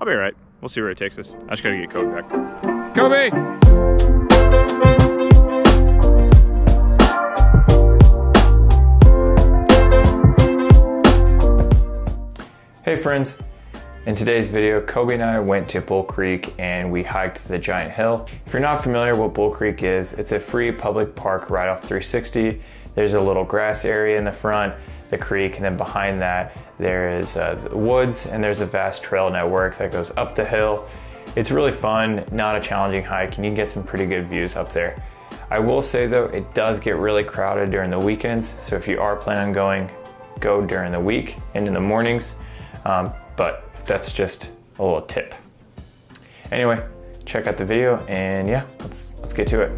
I'll be all right. We'll see where it takes us. I just gotta get Kobe back. Kobe! Hey friends, in today's video, Kobe and I went to Bull Creek and we hiked the Giant Hill. If you're not familiar what Bull Creek is, it's a free public park right off 360. There's a little grass area in the front, the creek, and then behind that there is the woods, and there's a vast trail network that goes up the hill. It's really fun, not a challenging hike, and you can get some pretty good views up there. I will say though, it does get really crowded during the weekends, so if you are planning on going, go during the week and in the mornings. But that's just a little tip. Anyway, check out the video and yeah, let's get to it.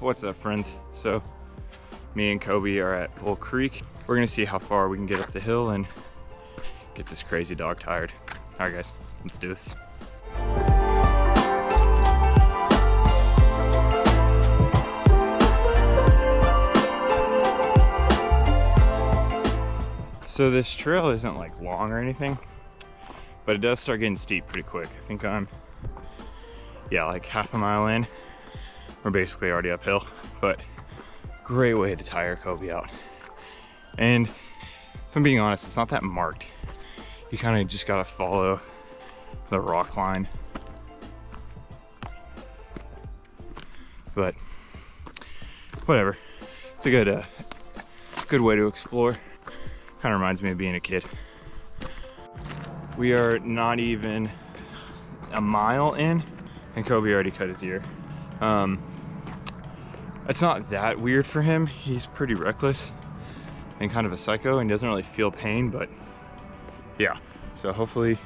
What's up, friends? So me and Kobe are at Bull Creek. We're gonna see how far we can get up the hill and get this crazy dog tired. All right guys, let's do this. So this trail isn't like long or anything, but it does start getting steep pretty quick. I think I'm, yeah, like half a mile in. We're basically already uphill, but great way to tire Kobe out. And if I'm being honest, it's not that marked. You kind of just gotta follow the rock line. But whatever, it's a good way to explore. Kind of reminds me of being a kid. We are not even a mile in, and Kobe already cut his ear. It's not that weird for him. He's pretty reckless and kind of a psycho and doesn't really feel pain, but yeah. So hopefully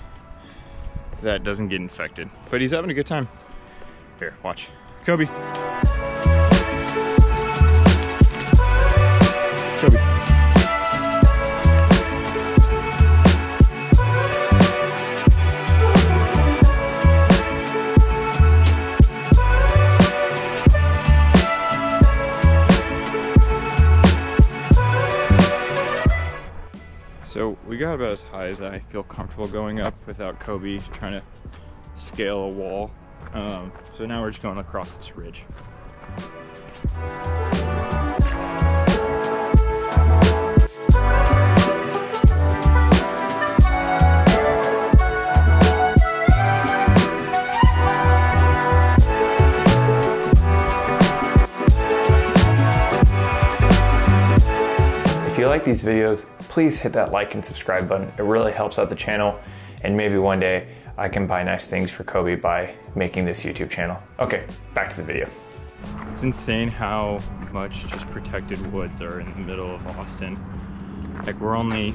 that doesn't get infected, but he's having a good time. Here, watch. Kobe. Kobe. We got about as high as I feel comfortable going up without Kobe trying to scale a wall. So now we're just going across this ridge. If you like these videos, please hit that like and subscribe button. It really helps out the channel, and maybe one day I can buy nice things for Kobe by making this YouTube channel. Okay, back to the video. It's insane how much just protected woods are in the middle of Austin. Like, we're only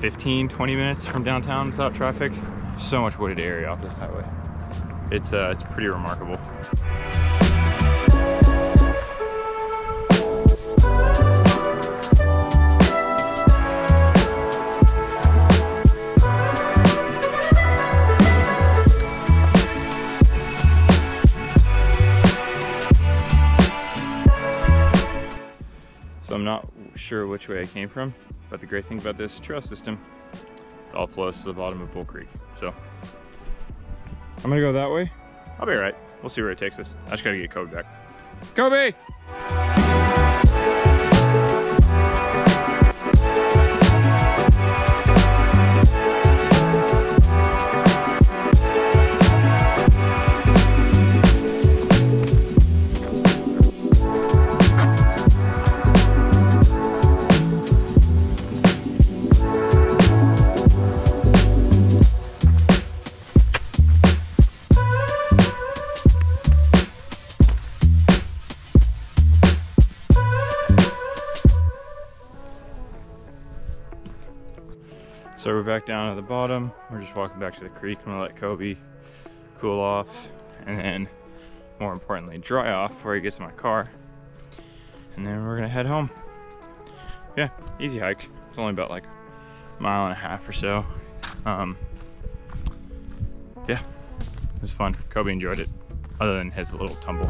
15, 20 minutes from downtown without traffic. So much wooded area off this highway. It's pretty remarkable. I'm not sure which way I came from, but the great thing about this trail system, it all flows to the bottom of Bull Creek. So I'm gonna go that way. I'll be all right. We'll see where it takes us. I just gotta get Kobe back. Kobe! So we're back down at the bottom. We're just walking back to the creek. I'm gonna let Kobe cool off, and then more importantly, dry off before he gets in my car. And then we're gonna head home. Yeah, easy hike. It's only about like a mile and a half or so. Yeah, it was fun. Kobe enjoyed it, other than his little tumble.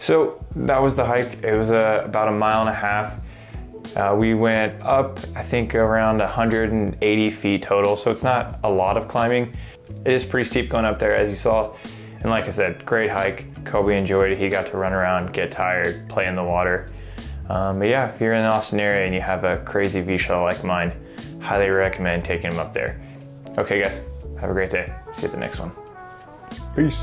So that was the hike. It was about a mile and a half. We went up, I think, around 180 feet total, so it's not a lot of climbing. It is pretty steep going up there, as you saw. And like I said, great hike. Kobe enjoyed it. He got to run around, get tired, play in the water. But yeah, if you're in the Austin area and you have a crazy Vizsla like mine, highly recommend taking him up there. Okay guys, have a great day. See you at the next one. Peace.